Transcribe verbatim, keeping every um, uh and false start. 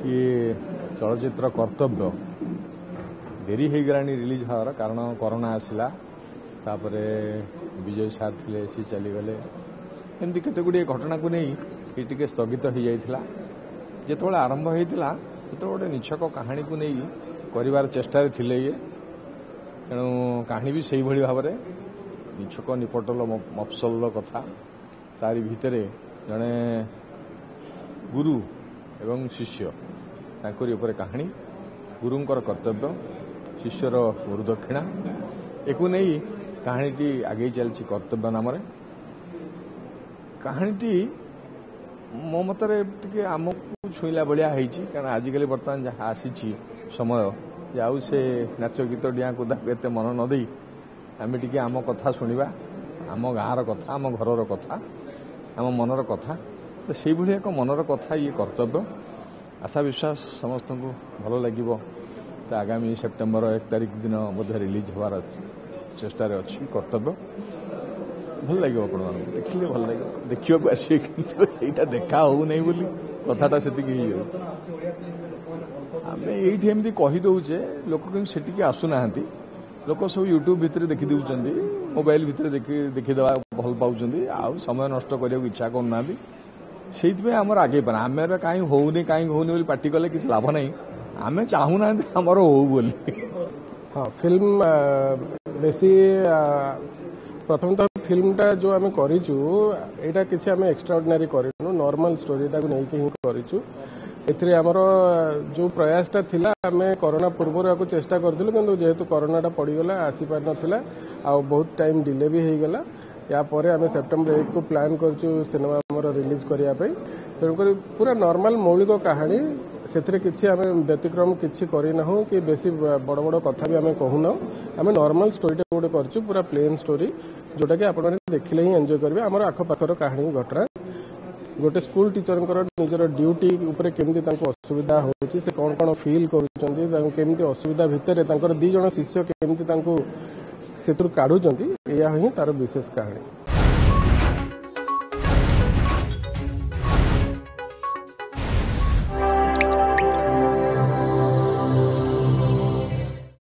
ये चलचित्र कर्तव्य डेरी हो गला रिलीज हार कारण कोरोना आसला विजय सार थे सी चलीगले एमती केतगुड़े घटना को नहीं ये टी स्थगित हो जाता जिते आरंभ होता से गोटे निछक कहानी को नहीं कर चेष्टा थे ये तेणु कहानी भी से भाव में निछक निपटल मफसल कथा तारी भितर जड़े गुरु एवं शिष्य तांकरी ऊपर कहानी गुरुंकर कर्तव्य शिष्यर गुरुदक्षिणा एकू नहीं कहानीटी आगे चलती कर्तव्य नाम कहानीटी मो मतरे आमको छुईला भाया कारण आजिकल बर्तमान जहाँ आसी समय जाऊ से नाच गीत डिया कूदा मन नदे आम टी आम कथा शुणा आम गाँवर कथा आम घर कथा आम मनर कथा तो से भाई एक मनर कथा ये कर्तव्य आशा विश्वास समस्त को भल लगे तो आगामी सेप्टेम्बर एक तारिख दिन मध्य रिलीज होवार चेष्टा अच्छी कर्तव्य भल लगे आपण मैं देखने भल लगे देखा आसिए किटा देखा हो नहीं बोली कथाटा से आम ये एमती कहीदे लोक क्योंकि से आसुना लोक सब यूट्यूब भितर देखीदेव मोबाइल भितर देखीदे भल पाँच आउ समय नष्ट करने इच्छा करना से आमर आगे पाना आम कहीं होनी कहीं होनी पार्टी कले कि लाभ ना आम चाहूना आमर हो बोली हाँ फिल्म बेसी प्रथम तो फिल्मटा जो आम करूँ यहाँ किसी आम एक्सट्राऑर्डिनरी करूँ नॉर्मल स्टोरीटा को लेकिन हिं कर आमर जो प्रयासटा थी आम कोरोना पूर्व चेष्टा करूँ कि जेहेतु कोरोनाटा पड़गला आसीपार ना आ बहुत टाइम डिले भी होगा यापर आम सेप्टेम्बर एक को प्लान करूँ सिनेमा रिलीज करिया पे तेणुकर पूरा नॉर्मल मौलिक कहानी से व्यतिक्रम किसी करनाहु कि बेसी बड़ बड़ कथा भी आम कहूना आम नॉर्मल स्टोरीटे गोटे करूँ पूरा प्लेन स्टोरी जोटा कि आप देखने ही एंजॉय करेंगे आम आखपाखर कहानी घटना गोटे स्कूल टीचर निजर ड्यूटी उपर केमती असुविधा होती से कौन कौन फिल करमी असुविधा भितर दिज शिष्य केमती से काढ़ुं या तार विशेष कहानी।